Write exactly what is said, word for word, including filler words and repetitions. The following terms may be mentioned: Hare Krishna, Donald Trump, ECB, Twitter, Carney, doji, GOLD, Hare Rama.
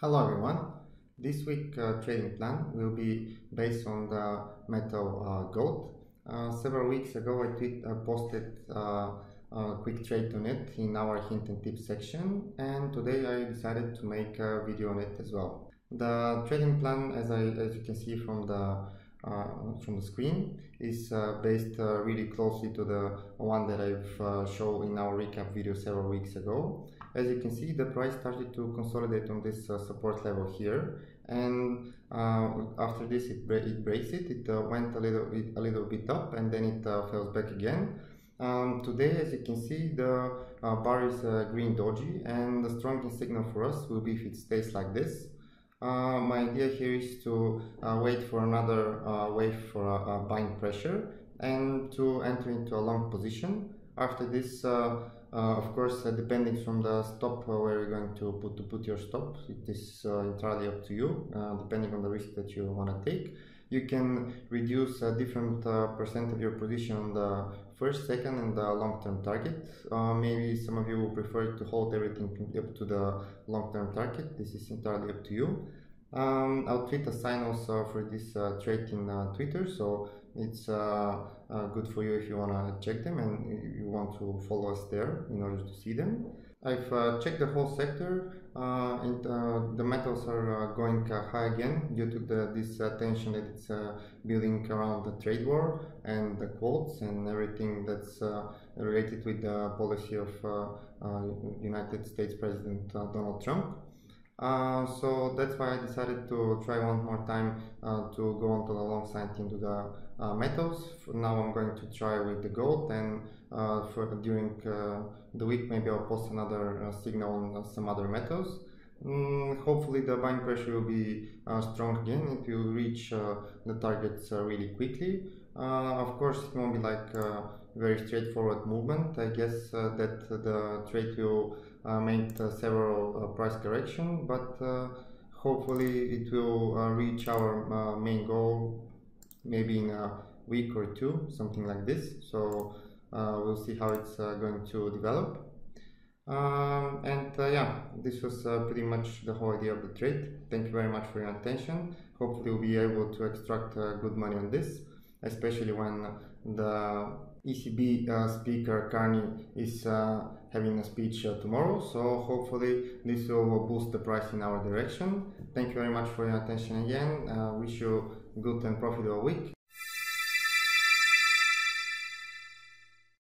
Hello everyone. This week's uh, trading plan will be based on the metal uh, gold. Uh, several weeks ago I tweet, uh, posted uh, a quick trade on it in our hint and tips section, and today I decided to make a video on it as well. The trading plan, as, I, as you can see from the Uh, from the screen, is uh, based uh, really closely to the one that I've uh, shown in our recap video several weeks ago. As you can see, the price started to consolidate on this uh, support level here, and uh, after this it, bre it breaks it, it uh, went a little, bit, a little bit up, and then it uh, falls back again. Um, today, as you can see, the uh, bar is uh, green doji, and the strongest signal for us will be if it stays like this. Uh, my idea here is to uh, wait for another uh, wave for uh, uh, buying pressure and to enter into a long position. After this, uh, uh, of course, uh, depending from the stop uh, where you're going to put to put your stop, it is uh, entirely up to you, uh, depending on the risk that you want to take. You can reduce a different uh, percent of your position on the first, second and the long-term target. Uh, maybe some of you will prefer to hold everything up to the long-term target. This is entirely up to you. Um, I'll tweet a sign also for this uh, trade in uh, Twitter, so it's uh, uh, good for you if you want to check them and you want to follow us there in order to see them. I've uh, checked the whole sector, uh, and uh, the metals are uh, going uh, high again due to the, this uh, tension that it's uh, building around the trade war and the quotes and everything that's uh, related with the policy of uh, uh, United States President uh, Donald Trump. Uh, so that's why I decided to try one more time uh, to go onto the long side into the uh, metals. For now I'm going to try with the gold, and uh, for during uh, the week maybe I'll post another uh, signal on some other metals. Mm, hopefully the buying pressure will be uh, strong again. It will reach uh, the targets uh, really quickly. Uh, of course it won't be like a very straightforward movement. I guess uh, that the trade will Uh, made uh, several uh, price correction, but uh, hopefully it will uh, reach our uh, main goal maybe in a week or two, something like this. So uh, we'll see how it's uh, going to develop. Um, and uh, yeah, this was uh, pretty much the whole idea of the trade. Thank you very much for your attention. Hopefully we'll be able to extract uh, good money on this, especially when the E C B uh, speaker Carney is uh, having a speech uh, tomorrow, so hopefully this will boost the price in our direction. Thank you very much for your attention again. Uh, wish you a good and profitable week.